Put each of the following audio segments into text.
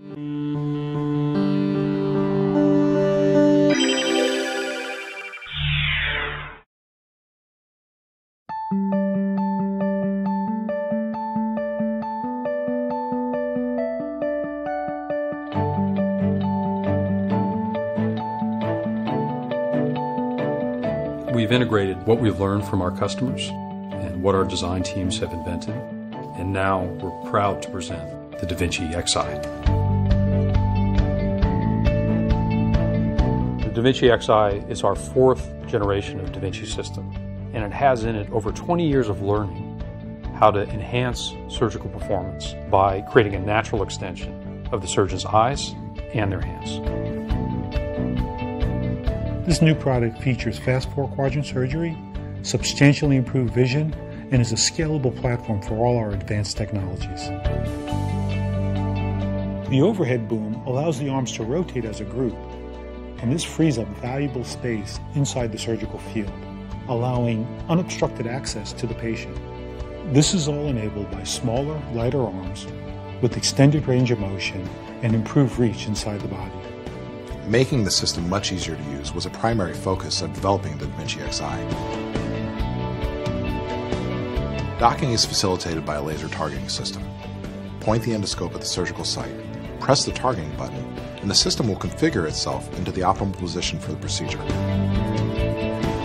We've integrated what we've learned from our customers and what our design teams have invented, and now we're proud to present the da Vinci Xi. The da Vinci Xi is our fourth generation of da Vinci system, and it has in it over 20 years of learning how to enhance surgical performance by creating a natural extension of the surgeon's eyes and their hands. This new product features fast four-quadrant surgery, substantially improved vision, and is a scalable platform for all our advanced technologies. The overhead boom allows the arms to rotate as a group, and this frees up valuable space inside the surgical field, allowing unobstructed access to the patient. This is all enabled by smaller, lighter arms with extended range of motion and improved reach inside the body. Making the system much easier to use was a primary focus of developing the da Vinci Xi. Docking is facilitated by a laser targeting system. Point the endoscope at the surgical site, press the targeting button, and the system will configure itself into the optimal position for the procedure.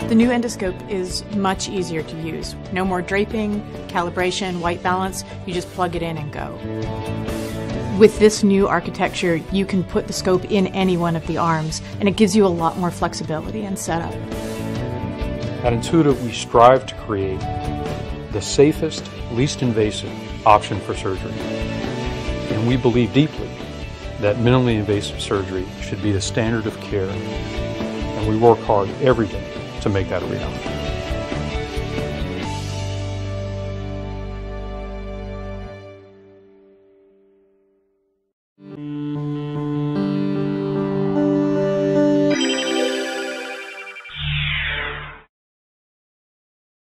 The new endoscope is much easier to use. No more draping, calibration, white balance. You just plug it in and go. With this new architecture, you can put the scope in any one of the arms, and it gives you a lot more flexibility in setup. At Intuitive, we strive to create the safest, least invasive option for surgery. And we believe deeply that minimally invasive surgery should be the standard of care, and we work hard every day to make that a reality.